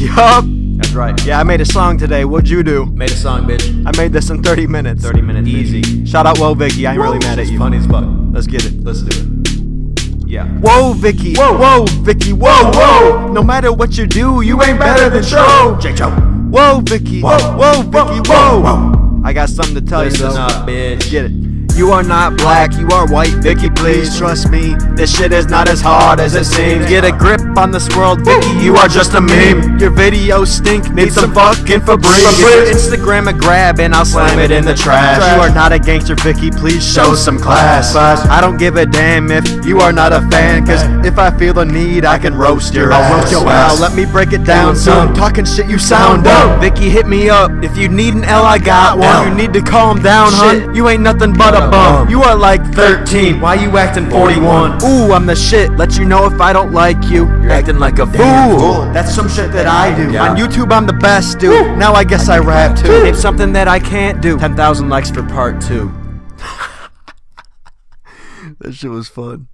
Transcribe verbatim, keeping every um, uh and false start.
Yup. That's right. Yeah, I made a song today. What'd you do? Made a song, bitch. I made this in thirty minutes. thirty minutes. Easy. Bitch. Shout out, whoa, Vicky. I ain't whoa, really mad at you. Funny as fuck. Let's get it. Let's do it. Yeah. Whoa, Vicky. Whoa, whoa, Vicky. Whoa, whoa. No matter what you do, you ain't better than Cho. J-Cho. Whoa, Vicky. Whoa, whoa, Vicky. Whoa, whoa. I got something to tell you, though. Listen up, bitch. Get it. You are not black, you are white, Vicky, please trust me. This shit is not as hard as it seems. Get a grip on this world, Vicky, you are just a meme. Your videos stink, need some fucking Fabrizio. Instagram a grab and I'll slam it in the trash. You are not a gangster, Vicky, please show some class. I don't give a damn if you are not a fan, cause if I feel the need, I can roast your ass. I'll roast your ass. Let me break it down some. Talking shit, you sound dope. Vicky, hit me up. If you need an L, I got one. You need to calm down, hun. You ain't nothing but a bum. You are like thirteen, why you acting forty-one? Ooh, I'm the shit, let you know if I don't like you. You're acting like a fool. That's some shit that I do. Yeah. On YouTube, I'm the best, dude. Now I guess I, I rap, too. Too. It's something that I can't do. ten thousand likes for part two. That shit was fun.